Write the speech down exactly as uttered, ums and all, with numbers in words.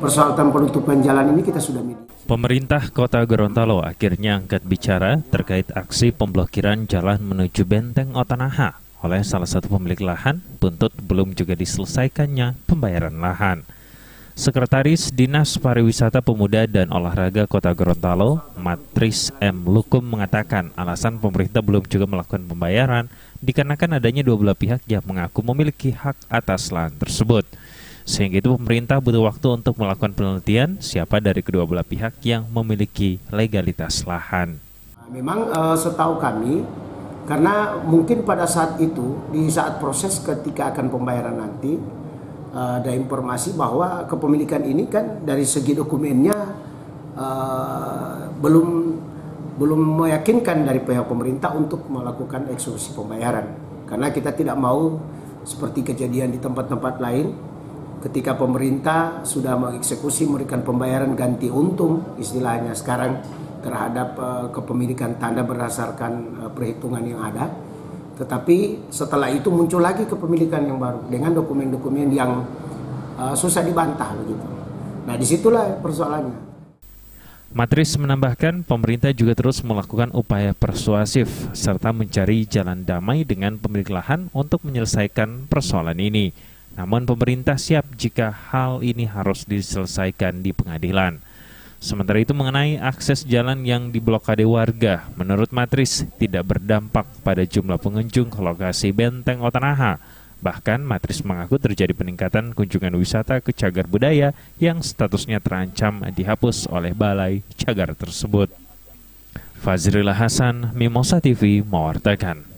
persoalan penutupan jalan ini kita sudah miliki. Pemerintah Kota Gorontalo akhirnya angkat bicara terkait aksi pemblokiran jalan menuju Benteng Otanaha oleh salah satu pemilik lahan, tuntut belum juga diselesaikannya pembayaran lahan. Sekretaris Dinas Pariwisata Pemuda dan Olahraga Kota Gorontalo, Matris M. Lukum mengatakan alasan pemerintah belum juga melakukan pembayaran dikarenakan adanya dua belah pihak yang mengaku memiliki hak atas lahan tersebut. Sehingga itu pemerintah butuh waktu untuk melakukan penelitian siapa dari kedua belah pihak yang memiliki legalitas lahan. Memang eh, setahu kami, karena mungkin pada saat itu, di saat proses ketika akan pembayaran nanti, eh, ada informasi bahwa kepemilikan ini kan dari segi dokumennya eh, belum belum meyakinkan dari pihak pemerintah untuk melakukan eksekusi pembayaran. Karena kita tidak mau seperti kejadian di tempat-tempat lain, ketika pemerintah sudah mengeksekusi memberikan pembayaran ganti untung istilahnya sekarang terhadap uh, kepemilikan tanah berdasarkan uh, perhitungan yang ada, tetapi setelah itu muncul lagi kepemilikan yang baru dengan dokumen-dokumen yang uh, susah dibantah begitu. Nah, disitulah persoalannya. Matris menambahkan pemerintah juga terus melakukan upaya persuasif serta mencari jalan damai dengan pemilik lahan untuk menyelesaikan persoalan ini. Namun pemerintah siap jika hal ini harus diselesaikan di pengadilan. Sementara itu mengenai akses jalan yang diblokade warga, menurut Matris tidak berdampak pada jumlah pengunjung ke lokasi Benteng Otanaha. Bahkan Matris mengaku terjadi peningkatan kunjungan wisata ke Cagar Budaya yang statusnya terancam dihapus oleh Balai Cagar tersebut. Fazril Hasan, Mimosa T V mewartakan.